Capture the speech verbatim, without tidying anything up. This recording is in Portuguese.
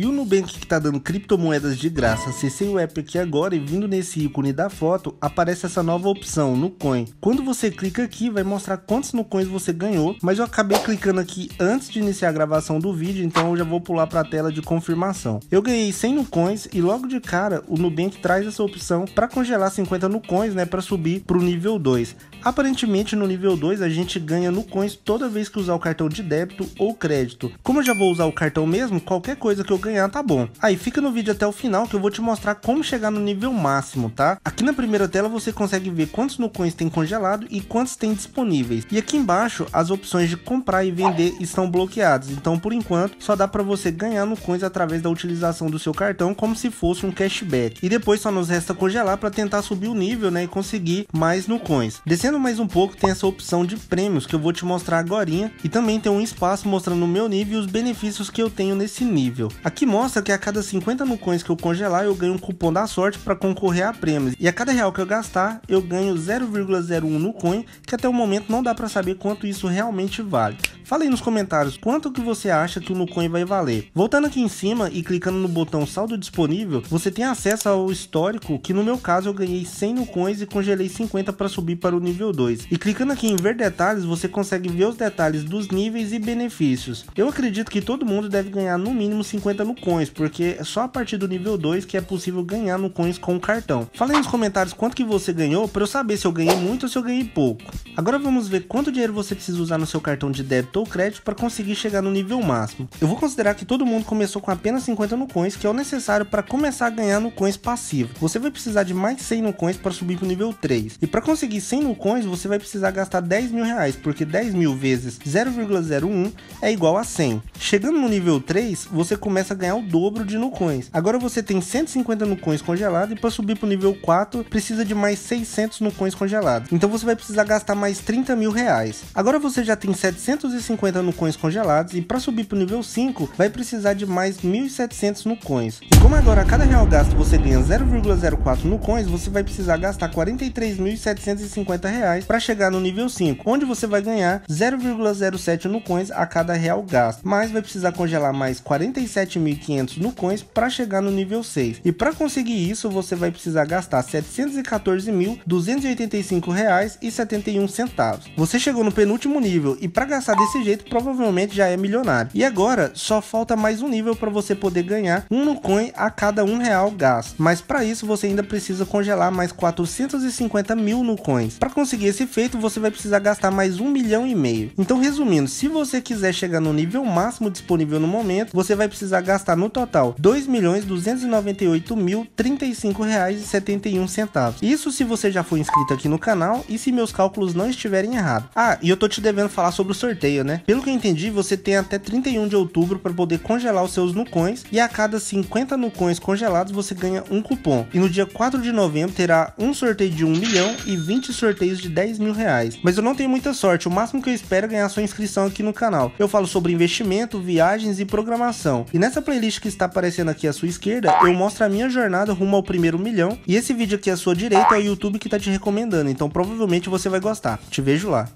E o Nubank, que tá dando criptomoedas de graça. Acessei o app aqui agora e vindo nesse ícone da foto, aparece essa nova opção, Nucoin. Quando você clica aqui, vai mostrar quantos Nucoins você ganhou, mas eu acabei clicando aqui antes de iniciar a gravação do vídeo, então eu já vou pular para a tela de confirmação. Eu ganhei cem Nucoins e logo de cara o Nubank traz essa opção para congelar cinquenta Nucoins, né, para subir para o nível dois. Aparentemente no nível dois a gente ganha Nucoins toda vez que usar o cartão de débito ou crédito. Como eu já vou usar o cartão mesmo, qualquer coisa que eu ganhar tá bom. Aí fica no vídeo até o final que eu vou te mostrar como chegar no nível máximo, tá? Aqui na primeira tela você consegue ver quantos Nucoins tem congelado e quantos tem disponíveis. E aqui embaixo as opções de comprar e vender estão bloqueadas, então por enquanto só dá para você ganhar Nucoins através da utilização do seu cartão como se fosse um cashback. E depois só nos resta congelar para tentar subir o nível, né, e conseguir mais Nucoins. Descendo mais um pouco tem essa opção de prêmios que eu vou te mostrar agorinha e também tem um espaço mostrando o meu nível e os benefícios que eu tenho nesse nível. Aqui que mostra que a cada cinquenta Nucoins que eu congelar eu ganho um cupom da sorte para concorrer a prêmios, e a cada real que eu gastar eu ganho zero vírgula zero um Nucoin, que até o momento não dá para saber quanto isso realmente vale. Fala aí nos comentários quanto que você acha que o Nucoin vai valer. Voltando aqui em cima e clicando no botão saldo disponível, você tem acesso ao histórico, que no meu caso eu ganhei cem Nucoins e congelei cinquenta para subir para o nível dois. E clicando aqui em ver detalhes, você consegue ver os detalhes dos níveis e benefícios. Eu acredito que todo mundo deve ganhar no mínimo cinquenta Nucoins, porque é só a partir do nível dois que é possível ganhar Nucoins com o cartão. Fala aí nos comentários quanto que você ganhou para eu saber se eu ganhei muito ou se eu ganhei pouco. Agora vamos ver quanto dinheiro você precisa usar no seu cartão de débito ou crédito para conseguir chegar no nível máximo. Eu vou considerar que todo mundo começou com apenas cinquenta Nucoins, que é o necessário para começar a ganhar Nucoins passivo. Você vai precisar de mais cem Nucoins para subir para o nível três. E para conseguir cem Nucoins, você vai precisar gastar dez mil reais, porque dez mil vezes zero vírgula zero um é igual a cem. Chegando no nível três, você começa a ganhar o dobro de Nucoins. Agora você tem cento e cinquenta Nucoins congelados e para subir para o nível quatro, precisa de mais seiscentos Nucoins congelados. Então você vai precisar gastar mais trinta mil reais. Agora você já tem setecentos e cinquenta Nucoins congelados e para subir para o nível cinco vai precisar de mais mil e setecentos Nucoins. E como agora a cada real gasto você ganha zero vírgula zero quatro Nucoins, você vai precisar gastar quarenta e três mil setecentos e cinquenta reais para chegar no nível cinco, onde você vai ganhar zero vírgula zero sete Nucoins a cada real gasto, mas vai precisar congelar mais quarenta e sete mil e quinhentos Nucoins para chegar no nível seis. E para conseguir isso você vai precisar gastar setecentos e quatorze mil duzentos e oitenta e cinco reais e setenta e um centavos. Você chegou no penúltimo nível e para gastar desse jeito provavelmente já é milionário. E agora só falta mais um nível para você poder ganhar um Nucoin a cada um real gasto, mas para isso você ainda precisa congelar mais quatrocentos e cinquenta mil Nucoins. Para conseguir esse feito você vai precisar gastar mais um milhão e meio. Então, resumindo, se você quiser chegar no nível máximo disponível no momento, você vai precisar gastar no total dois milhões duzentos e noventa e oito mil trinta e cinco reais e setenta e um centavos. Isso se você já for inscrito aqui no canal e se meus cálculos não estiverem errados. Ah, e eu tô te devendo falar sobre o sorteio, né? Pelo que eu entendi, você tem até trinta e um de outubro para poder congelar os seus Nucoins e a cada cinquenta Nucoins congelados você ganha um cupom. E no dia quatro de novembro terá um sorteio de um milhão e vinte sorteios de dez mil reais. Mas eu não tenho muita sorte, o máximo que eu espero é ganhar sua inscrição aqui no canal. Eu falo sobre investimento, viagens e programação. E nessa playlist que está aparecendo aqui à sua esquerda, eu mostro a minha jornada rumo ao primeiro milhão. E esse vídeo aqui à sua direita é o YouTube que está te recomendando, então provavelmente você vai gostar. Te vejo lá.